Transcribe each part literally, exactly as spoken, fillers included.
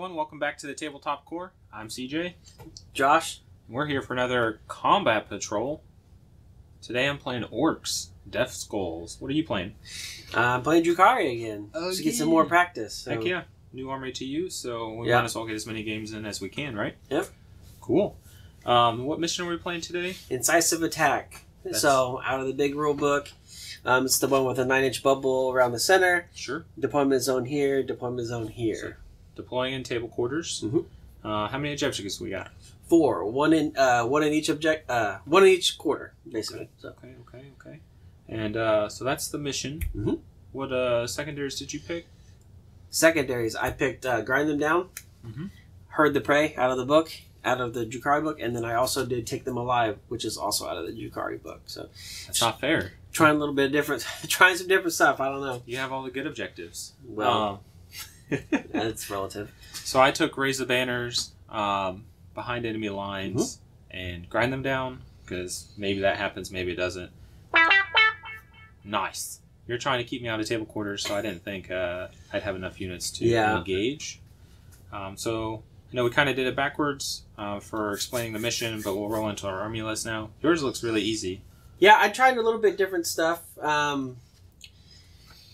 everyone. Welcome back to the Tabletop Corps. I'm C J. Josh. We're here for another Combat Patrol. Today I'm playing Orks, Death Skulls. What are you playing? Uh, I'm playing Jukari again. Oh, just yeah. Get some more practice. So. Heck yeah. New army to you, so we yep. might as well get as many games in as we can, right? Yep. Cool. Um, what mission are we playing today? Incisive Attack. That's... So, out of the big rule book. Um, it's the one with a nine inch bubble around the center. Sure. Deployment zone here, deployment zone here. So deploying in table quarters. Mm-hmm. Uh, how many objectives we got? Four. One in uh, one in each object. Uh, one in each quarter, basically. Okay, so. okay, okay, okay. And uh, so that's the mission. Mm-hmm. What uh, secondaries did you pick? Secondaries. I picked uh, Grind Them Down, mm-hmm. Herd the Prey out of the book, out of the Jukari book, and then I also did Take Them Alive, which is also out of the Jukari book. So that's not fair. Trying a little bit of different, trying some different stuff. I don't know. You have all the good objectives. Well, um, that's relative. So I took Raise the Banners, um, Behind Enemy Lines, mm-hmm. and Grind Them Down, because maybe that happens, maybe it doesn't. Nice. You're trying to keep me out of table quarters, so I didn't think uh, I'd have enough units to yeah. engage. Um, so, you know, we kind of did it backwards uh, for explaining the mission, but we'll roll into our army list now. Yours looks really easy. Yeah, I tried a little bit different stuff. Um,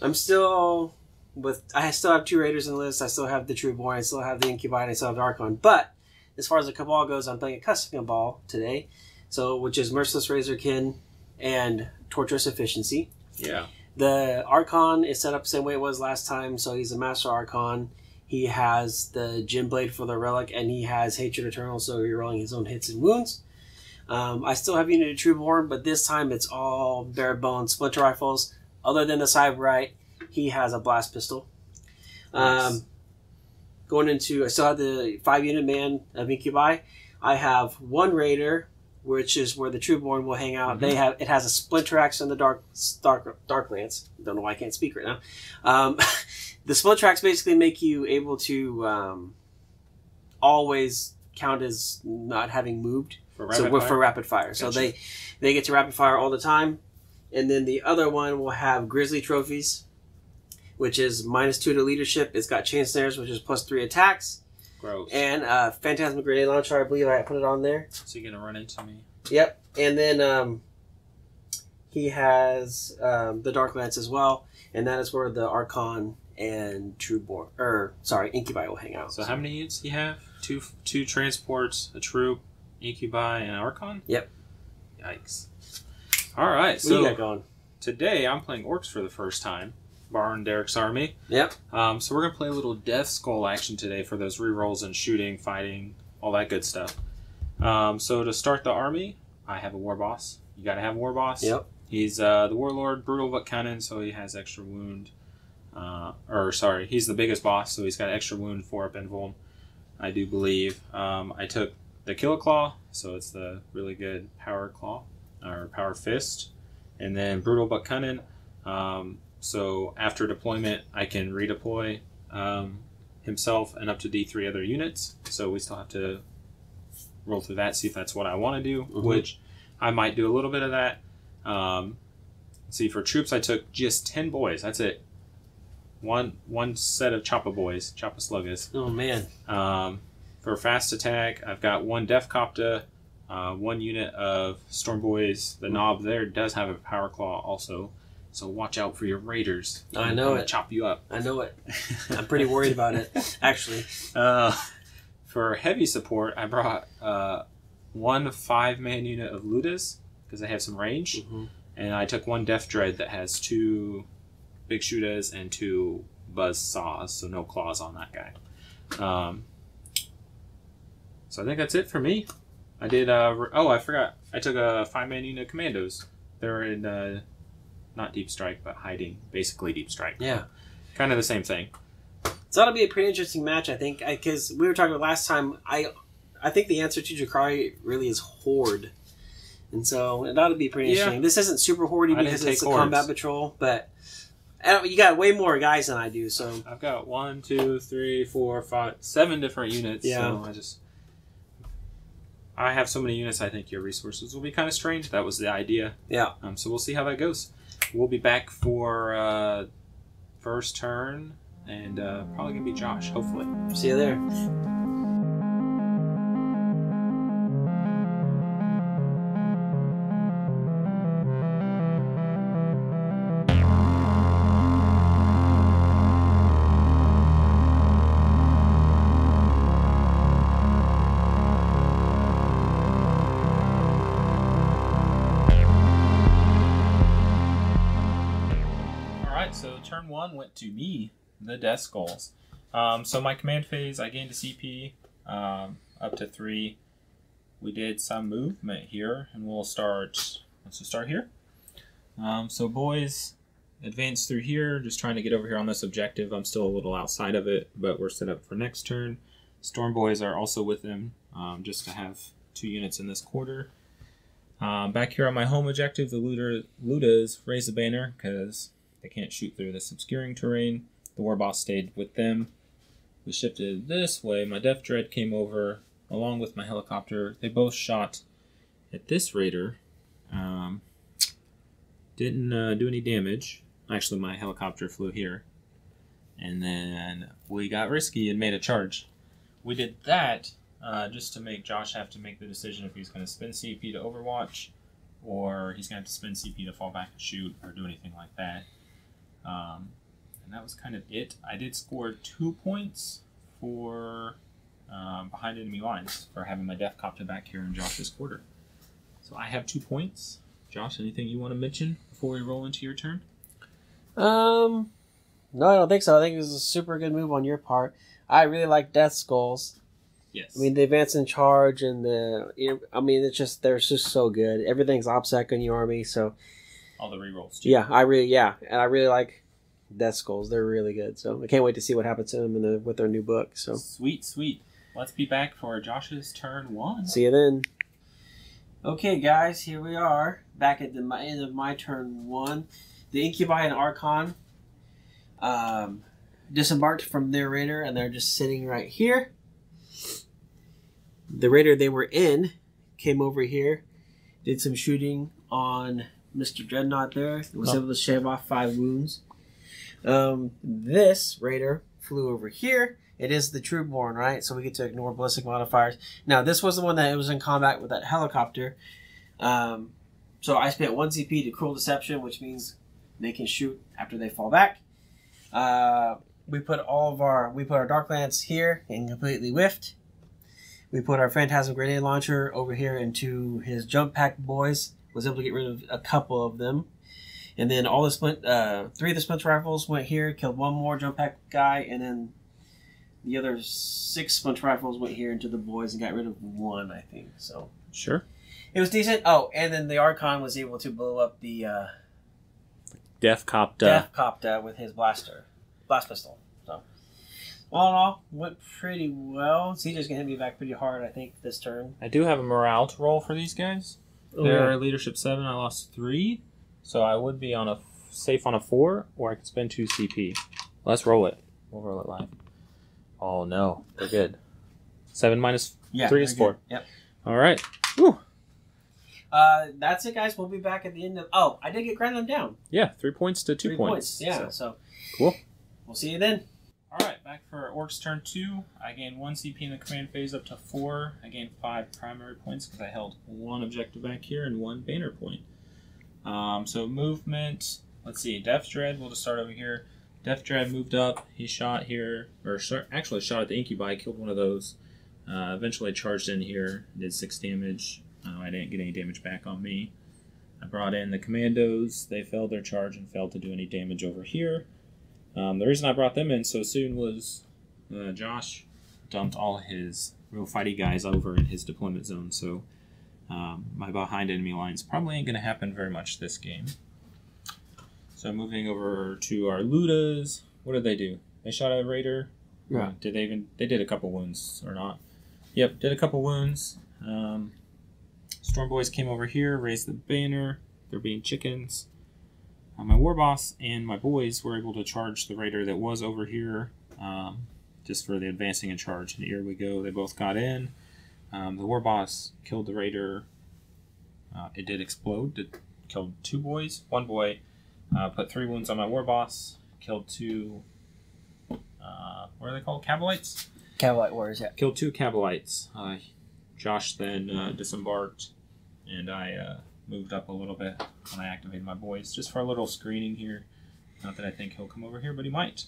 I'm still with. I still have two Raiders in the list. I still have the Trueborn. I still have the Incubi. And I still have the Archon. But as far as the Cabal goes, I'm playing a custom Cabal today, so which is Merciless Razorkin and Torturous Efficiency. Yeah. The Archon is set up the same way it was last time, so he's a Master Archon. He has the Jyn Blade for the relic, and he has Hatred Eternal, so he's rolling his own hits and wounds. Um, I still have unit of Trueborn, but this time it's all bare bones splinter rifles. Other than the Cyberite, he has a blast pistol. Nice. Um, going into, I still have the five unit man of Incubi. I have one Raider, which is where the Trueborn will hang out. Mm-hmm. They have it has a splinter axe and the dark dark dark lance. Don't know why I can't speak right now. Um, the splinter axe basically make you able to um, always count as not having moved. For so we're fire? for rapid fire. Gotcha. So they they get to rapid fire all the time. And then the other one will have Grizzly Trophies, which is minus two to leadership. It's got Chainsnares, which is plus three attacks. Gross. And uh, Phantasmic Grenade Launcher, I believe I put it on there. So you're going to run into me. Yep. And then um, he has um, the Dark Lance as well. And that is where the Archon and Trueborn, or sorry, Incubi will hang out. So, so. How many units do you have? Two, two transports, a troop. Incubi and Archon? Yep. Yikes. Alright, so you got going? Today I'm playing Orks for the first time, barring Derek's army. Yep. Um, so we're going to play a little Death Skull action today for those rerolls and shooting, fighting, all that good stuff. Um, so to start the army, I have a war boss. You got to have a war boss. Yep. He's uh, the warlord, brutal but cunning, so he has extra wound. Uh, or sorry, he's the biggest boss, so he's got extra wound for up and him, I do believe. Um, I took the Killer Claw, so it's the really good power claw, or power fist. And then Brutal but Cunning, um, so after deployment, I can redeploy um, himself and up to D three other units. So we still have to roll through that, see if that's what I want to do, mm-hmm. which I might do a little bit of that. Um, see, for troops, I took just ten boys. That's it. One one set of Choppa boys, Choppa Sluggas. Oh, man. Um... For fast attack, I've got one Deffkopta, uh, one unit of Storm Boys. The knob there does have a power claw also, so watch out for your raiders. I know I'm it. Chop you up. I know it. I'm pretty worried about it, actually. Uh, for heavy support, I brought uh, one five-man unit of Lootas because they have some range, mm-hmm. and I took one Deff Dread that has two big shooters and two buzz saws, so no claws on that guy. Um, So I think that's it for me. I did, uh, oh, I forgot. I took a five-man unit of Commandos. They're in, uh, not Deep Strike, but hiding. Basically Deep Strike. Yeah. Kind of the same thing. So that'll be a pretty interesting match, I think, because we were talking about last time, I I think the answer to Jukari really is Horde. And so that'll be pretty interesting. Yeah. This isn't super Horde-y because it's a Combat Patrol, but I don't, you got way more guys than I do, so. I've got one, two, three, four, five, seven different units, yeah. so I just... I have so many units, I think your resources will be kind of strange. That was the idea. Yeah. Um, so we'll see how that goes. We'll be back for uh, first turn and uh, probably gonna be Josh, hopefully. See you there. Went to me, the Death Skulls. Um, so my command phase, I gained a C P um, up to three. We did some movement here, and we'll start. Let's just start here. Um, so boys, advance through here. Just trying to get over here on this objective. I'm still a little outside of it, but we're set up for next turn. Storm boys are also with them, um, just to have two units in this quarter. Um, back here on my home objective, the looter Lootas raise the banner because they can't shoot through this obscuring terrain. The war boss stayed with them. We shifted this way. My Deff Dread came over along with my helicopter. They both shot at this raider. Um, didn't uh, do any damage. Actually, my helicopter flew here. And then we got risky and made a charge. We did that uh, just to make Josh have to make the decision if he's going to spend C P to overwatch, or he's going to have to spend C P to fall back and shoot or do anything like that. Um, and that was kind of it. I did score two points for um, behind enemy lines for having my Deffkopta back here in Josh's quarter. So I have two points. Josh, anything you want to mention before we roll into your turn? Um, no, I don't think so. I think it was a super good move on your part. I really like Death Skulls. Yes. I mean, the advance and charge and the, I mean, it's just, they're just so good. Everything's OPSEC in your army, so. All the rerolls too. Yeah, I really, yeah, and I really like Death Skulls. They're really good, so I can't wait to see what happens to them in the, with their new book. So sweet, sweet. Let's be back for Josh's turn one. See you then. Okay, guys, here we are back at the my, end of my turn one. The Incubi and Archon um, disembarked from their raider, and they're just sitting right here. The raider they were in came over here, did some shooting on Mister Dreadnought there. It was oh. able to shave off five wounds. Um, this raider flew over here. It is the Trueborn, right? So we get to ignore ballistic modifiers. Now, this was the one that was in combat with that helicopter. Um, so I spent one C P to Cruel Deception, which means they can shoot after they fall back. Uh, we put all of our we put our Dark Lance here and completely whiffed. We put our Phantasmic Grenade Launcher over here into his Jump Pack boys. Was able to get rid of a couple of them, and then all the splint, uh, three of the splint rifles went here, killed one more jump pack guy, and then the other six splint rifles went here into the boys and got rid of one, I think. So sure, it was decent. Oh, and then the Archon was able to blow up the uh, Deffkopta Deffkopta with his blaster, blast pistol. So all in all, went pretty well. C J's gonna hit me back pretty hard, I think, this turn. I do have a morale to roll for these guys. They're okay. Leadership seven. I lost three, so I would be on a safe on a four, or I could spend two C P. Let's roll it. We'll roll it live. Oh no, they're good. Seven minus yeah, three is good. Four. Yep. All right. Woo. Uh, that's it, guys. We'll be back at the end of. Oh, I did get ground them down. Yeah, three points to two three points. points. Yeah. So. so cool. We'll see you then. All right, back for Orcs turn two. I gained one C P in the command phase up to four. I gained five primary points because I held one objective back here and one banner point. Um, so movement, let's see, Death Dread, we'll just start over here. Death Dread moved up, he shot here, or sh actually shot at the Incubi, killed one of those. Uh, eventually charged in here, did six damage. Uh, I didn't get any damage back on me. I brought in the Commandos, they failed their charge and failed to do any damage over here. Um, the reason I brought them in so soon was uh, Josh dumped all his real fighty guys over in his deployment zone, so um, my behind enemy lines probably ain't going to happen very much this game. So moving over to our Lootas, what did they do? They shot a raider. Yeah. Did they even? They did a couple wounds or not? Yep, did a couple wounds. Um, Storm boys came over here, raised the banner. They're being chickens. Uh, my war boss and my boys were able to charge the raider that was over here, um, just for the advancing and charge. And here we go. They both got in. Um, the war boss killed the raider. Uh, it did explode. It killed two boys. One boy uh, put three wounds on my war boss. Killed two uh, what are they called? Kabalites? Kabalite warriors, yeah. Killed two Kabalites. Uh, Josh then uh, disembarked, and I uh, moved up a little bit when I activated my boys, just for a little screening here. Not that I think he'll come over here, but he might.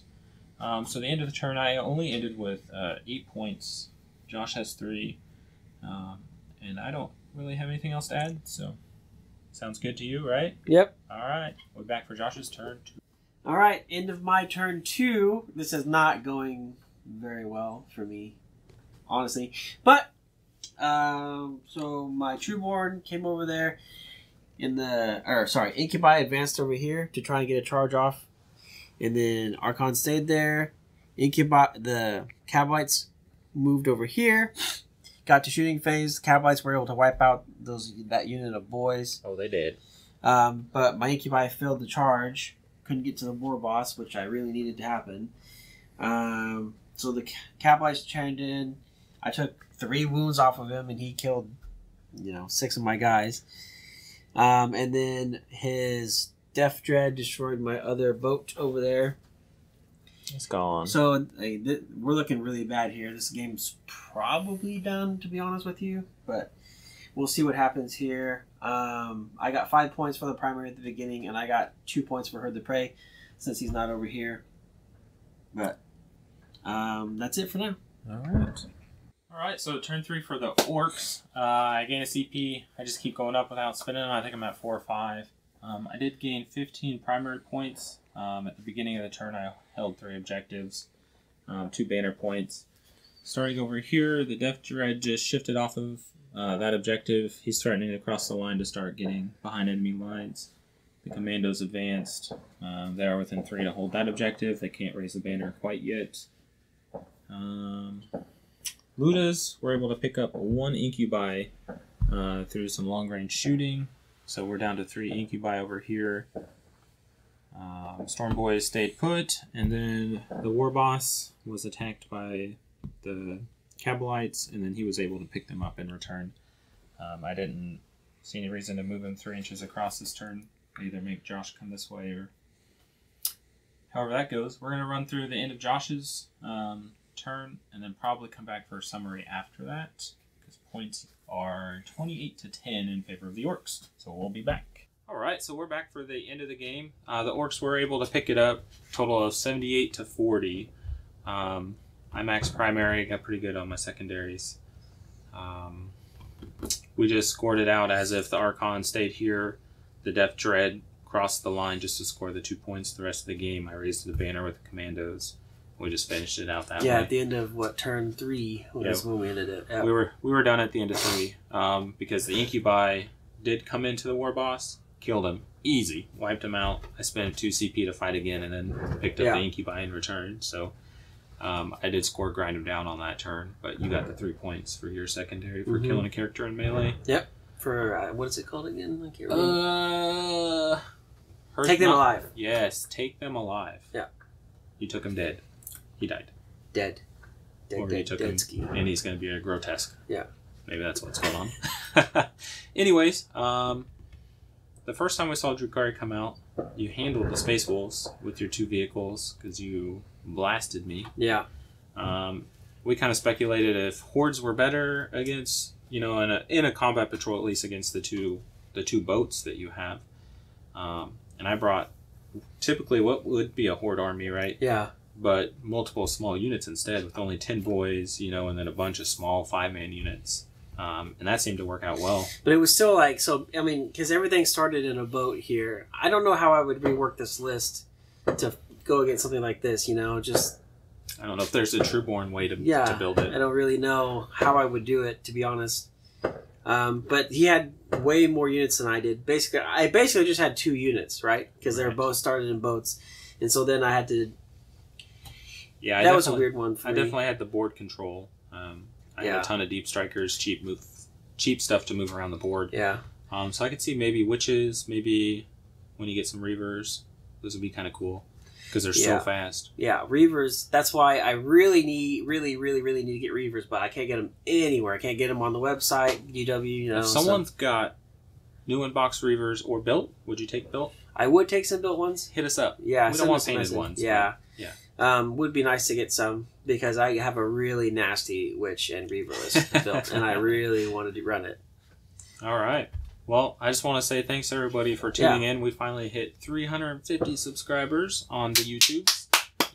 Um, so the end of the turn, I only ended with uh, eight points. Josh has three, um, and I don't really have anything else to add, so sounds good to you, right? Yep. All right, we're back for Josh's turn two. All right, end of my turn two. This is not going very well for me, honestly. But, um, so my Trueborn came over there in the, or sorry, Incubi advanced over here to try and get a charge off. And then Archon stayed there. Incubi, the Cabalites moved over here, got to shooting phase. The Cabalites were able to wipe out those that unit of boys. Oh, they did. Um, but my Incubi failed the charge. Couldn't get to the war boss, which I really needed to happen. Um, so the Cabalites turned in. I took three wounds off of him, and he killed, you know, six of my guys. Um, and then his Deff Dread destroyed my other boat over there. It's gone. So like, we're looking really bad here. This game's probably done, to be honest with you. But we'll see what happens here. Um, I got five points for the primary at the beginning, and I got two points for Herd the Prey since he's not over here. But um, that's it for now. All right. All right, so turn three for the Orcs. Uh, I gain a C P. I just keep going up without spinning them. I think I'm at four or five. Um, I did gain fifteen primary points. Um, at the beginning of the turn, I held three objectives, um, two banner points. Starting over here, the Death Dread just shifted off of uh, that objective. He's threatening to cross the line to start getting behind enemy lines. The Commandos advanced. Um, they are within three to hold that objective. They can't raise the banner quite yet. Um, Lootas were able to pick up one Incubi uh, through some long-range shooting. So we're down to three Incubi over here. Um, Storm Boys stayed put, and then the War Boss was attacked by the Cabalites, and then he was able to pick them up in return. Um, I didn't see any reason to move him three inches across this turn. Either make Josh come this way, or however that goes. We're going to run through the end of Josh's um, turn, and then probably come back for a summary after that, because points are twenty-eight to ten in favor of the Orcs. So we'll be back. All right, so we're back for the end of the game. Uh, the Orcs were able to pick it up, total of seventy-eight to forty. Um, I maxed primary, got pretty good on my secondaries. Um, we just scored it out as if the Archon stayed here. The Death Dread crossed the line just to score the two points. The rest of the game, I raised the banner with the Commandos. We just finished it out that yeah, way. Yeah, at the end of what, turn three was yeah, when we ended it. Yeah. We were we were done at the end of three um, because the Incubi did come into the War Boss, killed him easy, wiped him out. I spent two C P to fight again, and then picked up yeah. the Incubi in return. So um, I did score grind him down on that turn, but you got the three points for your secondary for mm-hmm. killing a character in melee. Yep. For uh, what is it called again? I can't remember. Uh, take them alive. Yes, take them alive. Yeah. You took him dead. He died. Dead. Dead, or dead, you took dead him, ski. And he's going to be a grotesque. Yeah. Maybe that's what's going on. Anyways, um, the first time we saw Drukari come out, you handled the Space Wolves with your two vehicles because you blasted me. Yeah. Um, we kind of speculated if hordes were better against, you know, in a, in a combat patrol, at least against the two the two boats that you have. Um, and I brought typically what would be a horde army, right? Yeah. But multiple small units instead, with only ten boys, you know, and then a bunch of small five-man units. Um, and that seemed to work out well. But it was still like, so, I mean, because everything started in a boat here. I don't know how I would rework this list to go against something like this, you know, just... I don't know if there's a Trueborn way to, yeah, to build it. I don't really know how I would do it, to be honest. Um, but he had way more units than I did. Basically, I basically just had two units, right? Because they were both started in boats. And so then I had to... Yeah, I that was a weird one for I me. Definitely had the board control. Um, I yeah. had a ton of deep strikers, cheap move, cheap stuff to move around the board. Yeah. Um, so I could see maybe witches, maybe when you get some Reavers, those would be kind of cool because they're yeah. so fast. Yeah, Reavers. That's why I really need, really, really, really need to get Reavers, but I can't get them anywhere. I can't get them on the website, U W. You know, if someone's so. got new in-box Reavers or built, would you take built? I would take some built ones. Hit us up. Yeah, we don't want painted ones. Yeah. But... Yeah. Um, would be nice to get some, because I have a really nasty Witch and Reaver list built, and I really wanted to run it. All right. Well, I just want to say thanks, everybody, for tuning yeah. in. We finally hit three hundred fifty subscribers on the YouTube.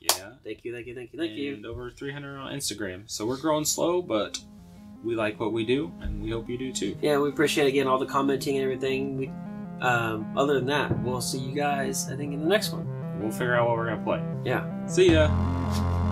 Yeah. Thank you, thank you, thank you, thank and you. And over three hundred on Instagram. So we're growing slow, but we like what we do, and we hope you do, too. Yeah, we appreciate, again, all the commenting and everything. We, um, other than that, we'll see you guys, I think, in the next one. We'll figure out what we're going to play. Yeah. See ya.